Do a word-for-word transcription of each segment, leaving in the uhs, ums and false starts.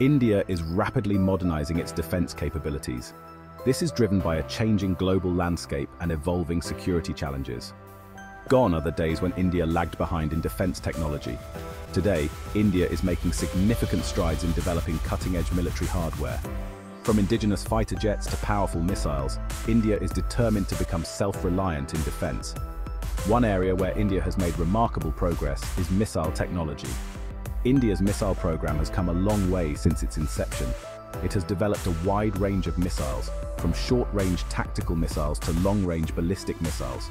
India is rapidly modernizing its defense capabilities. This is driven by a changing global landscape and evolving security challenges. Gone are the days when India lagged behind in defense technology. Today, India is making significant strides in developing cutting-edge military hardware. From indigenous fighter jets to powerful missiles, India is determined to become self-reliant in defense. One area where India has made remarkable progress is missile technology. India's missile program has come a long way since its inception. It has developed a wide range of missiles, from short-range tactical missiles to long-range ballistic missiles.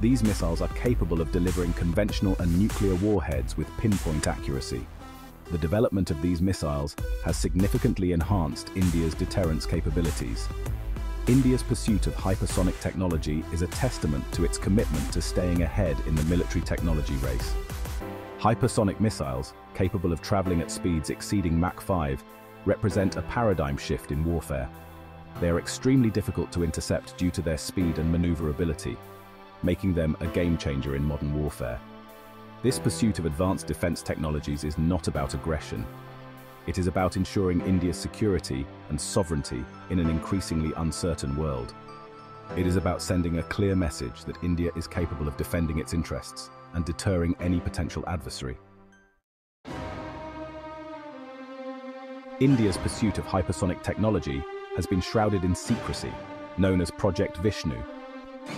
These missiles are capable of delivering conventional and nuclear warheads with pinpoint accuracy. The development of these missiles has significantly enhanced India's deterrence capabilities. India's pursuit of hypersonic technology is a testament to its commitment to staying ahead in the military technology race. Hypersonic missiles, capable of traveling at speeds exceeding Mach five, represent a paradigm shift in warfare. They are extremely difficult to intercept due to their speed and maneuverability, making them a game-changer in modern warfare. This pursuit of advanced defense technologies is not about aggression. It is about ensuring India's security and sovereignty in an increasingly uncertain world. It is about sending a clear message that India is capable of defending its interests and deterring any potential adversary. India's pursuit of hypersonic technology has been shrouded in secrecy, known as Project Vishnu.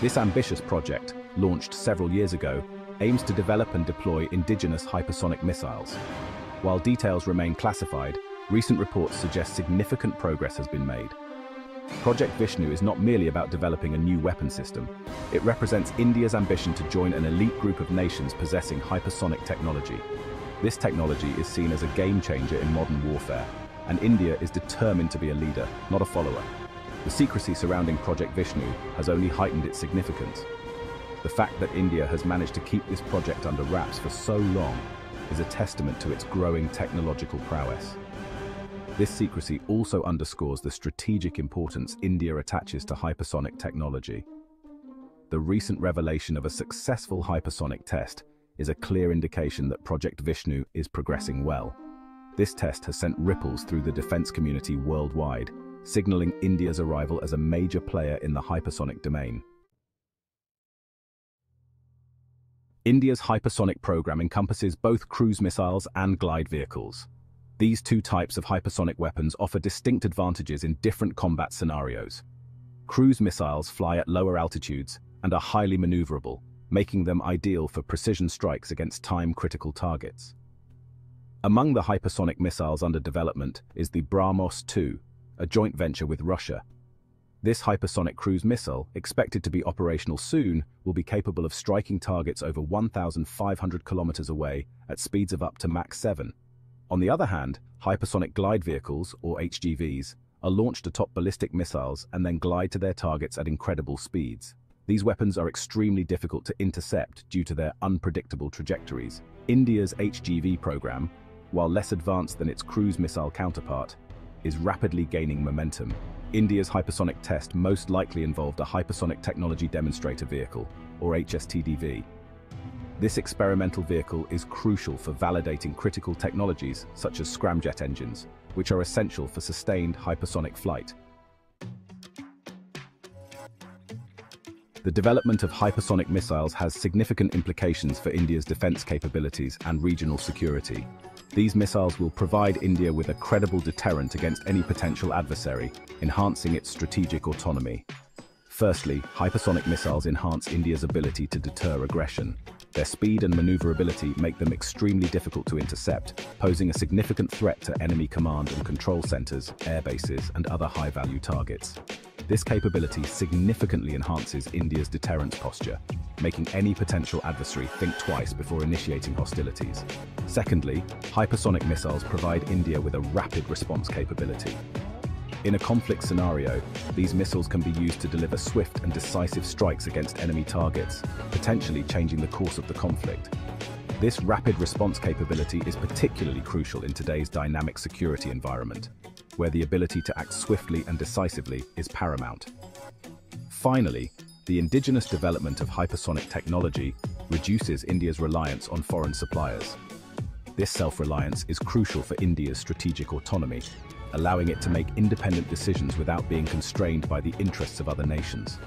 This ambitious project, launched several years ago, aims to develop and deploy indigenous hypersonic missiles. While details remain classified, recent reports suggest significant progress has been made. Project Vishnu is not merely about developing a new weapon system. It represents India's ambition to join an elite group of nations possessing hypersonic technology. This technology is seen as a game-changer in modern warfare, and India is determined to be a leader, not a follower. The secrecy surrounding Project Vishnu has only heightened its significance. The fact that India has managed to keep this project under wraps for so long is a testament to its growing technological prowess. This secrecy also underscores the strategic importance India attaches to hypersonic technology. The recent revelation of a successful hypersonic test is a clear indication that Project Vishnu is progressing well. This test has sent ripples through the defense community worldwide, signaling India's arrival as a major player in the hypersonic domain. India's hypersonic program encompasses both cruise missiles and glide vehicles. These two types of hypersonic weapons offer distinct advantages in different combat scenarios. Cruise missiles fly at lower altitudes and are highly maneuverable, making them ideal for precision strikes against time-critical targets. Among the hypersonic missiles under development is the BrahMos two, a joint venture with Russia. This hypersonic cruise missile, expected to be operational soon, will be capable of striking targets over one thousand five hundred kilometers away at speeds of up to Mach seven. On the other hand, hypersonic glide vehicles, or H G Vs, are launched atop ballistic missiles and then glide to their targets at incredible speeds. These weapons are extremely difficult to intercept due to their unpredictable trajectories. India's H G V program, while less advanced than its cruise missile counterpart, is rapidly gaining momentum. India's hypersonic test most likely involved a Hypersonic Technology Demonstrator Vehicle, or H S T D V. This experimental vehicle is crucial for validating critical technologies such as scramjet engines, which are essential for sustained hypersonic flight. The development of hypersonic missiles has significant implications for India's defense capabilities and regional security. These missiles will provide India with a credible deterrent against any potential adversary, enhancing its strategic autonomy. Firstly, hypersonic missiles enhance India's ability to deter aggression. Their speed and maneuverability make them extremely difficult to intercept, posing a significant threat to enemy command and control centers, airbases, and other high-value targets. This capability significantly enhances India's deterrence posture, making any potential adversary think twice before initiating hostilities. Secondly, hypersonic missiles provide India with a rapid response capability. In a conflict scenario, these missiles can be used to deliver swift and decisive strikes against enemy targets, potentially changing the course of the conflict. This rapid response capability is particularly crucial in today's dynamic security environment, where the ability to act swiftly and decisively is paramount. Finally, the indigenous development of hypersonic technology reduces India's reliance on foreign suppliers. This self-reliance is crucial for India's strategic autonomy, allowing it to make independent decisions without being constrained by the interests of other nations.